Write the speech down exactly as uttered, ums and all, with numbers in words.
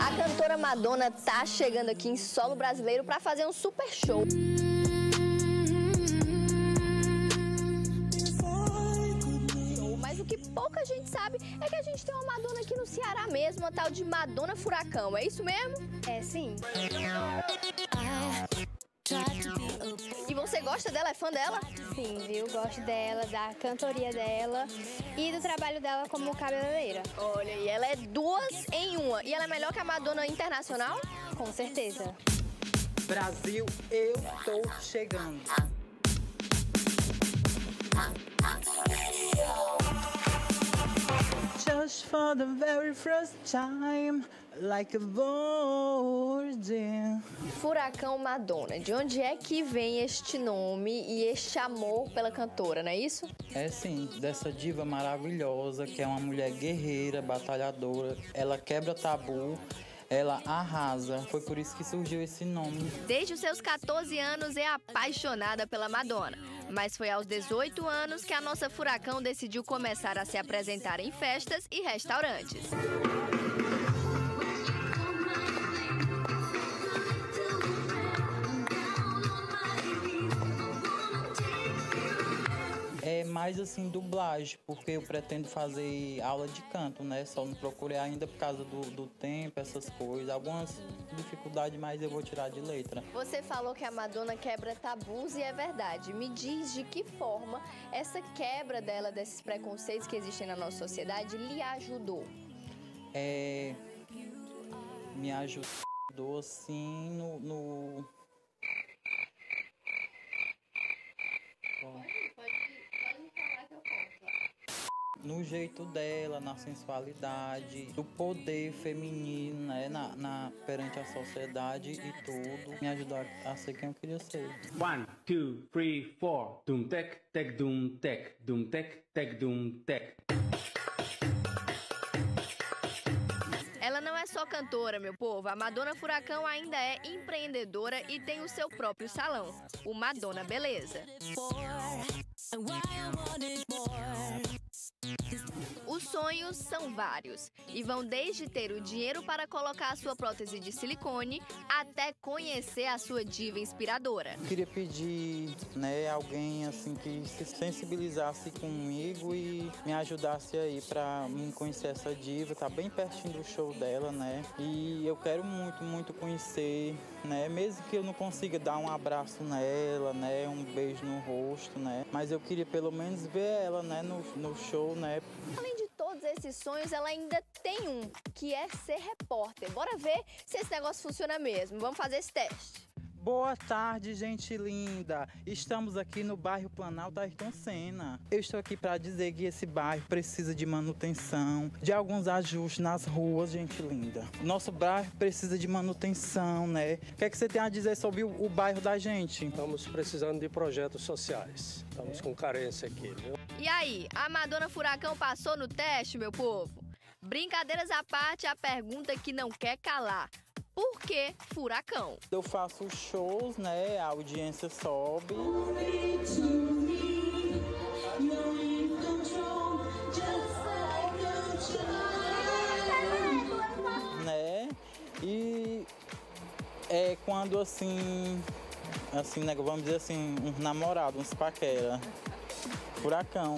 A cantora Madonna tá chegando aqui em solo brasileiro para fazer um super show. Mas o que pouca gente sabe é que a gente tem uma Madonna aqui no Ceará mesmo, a tal de Madonna Furacão, é isso mesmo? É, sim. E você gosta dela? É fã dela? Sim, viu? Gosto dela, da cantoria dela e do trabalho dela como cabeleireira. Olha, e ela é duas em uma. E ela é melhor que a Madonna Internacional? Com certeza. Brasil, eu tô chegando. Just for the very first time, like a virgin. Furacão Madonna, de onde é que vem este nome e este amor pela cantora, não é isso? É sim, dessa diva maravilhosa, que é uma mulher guerreira, batalhadora, ela quebra tabu, ela arrasa, foi por isso que surgiu esse nome. Desde os seus quatorze anos é apaixonada pela Madonna. Mas foi aos dezoito anos que a nossa Furacão decidiu começar a se apresentar em festas e restaurantes. É mais assim, dublagem, porque eu pretendo fazer aula de canto, né? Só não procurei ainda por causa do, do tempo, essas coisas. Algumas dificuldades, mas eu vou tirar de letra. Você falou que a Madonna quebra tabus e é verdade. Me diz de que forma essa quebra dela, desses preconceitos que existem na nossa sociedade, lhe ajudou? É... Me ajudou, assim, no... no... Bom. No jeito dela, na sensualidade, do poder feminino, né, na, na, perante a sociedade e tudo. Me ajudou a ser quem eu queria ser. One, two, three, four. Dum tec, tec, dum tec, dum tec, tec, dum tec. Ela não é só cantora, meu povo. A Madonna Furacão ainda é empreendedora e tem o seu próprio salão, o Madonna Beleza. Os sonhos são vários e vão desde ter o dinheiro para colocar a sua prótese de silicone até conhecer a sua diva inspiradora. Eu queria pedir, né, alguém assim que se sensibilizasse comigo e me ajudasse aí para me conhecer essa diva, tá bem pertinho do show dela, né? E eu quero muito, muito conhecer, né? Mesmo que eu não consiga dar um abraço nela, né, um beijo no rosto, né? Mas eu queria pelo menos ver ela, né, no, no show, né? Além de todos esses sonhos, ela ainda tem um, que é ser repórter. Bora ver se esse negócio funciona mesmo. Vamos fazer esse teste. Boa tarde, gente linda. Estamos aqui no bairro Planalto Ayrton Senna. Eu estou aqui para dizer que esse bairro precisa de manutenção, de alguns ajustes nas ruas, gente linda. Nosso bairro precisa de manutenção, né? O que é que você tem a dizer sobre o, o bairro da gente? Estamos precisando de projetos sociais. Estamos com carência aqui, viu? E aí, a Madonna Furacão passou no teste, meu povo? Brincadeiras à parte, a pergunta que não quer calar. Por que Furacão? Eu faço shows, né? A audiência sobe. Né? E é quando assim, assim, né? Vamos dizer assim, um namorado, uns paquera. Furacão.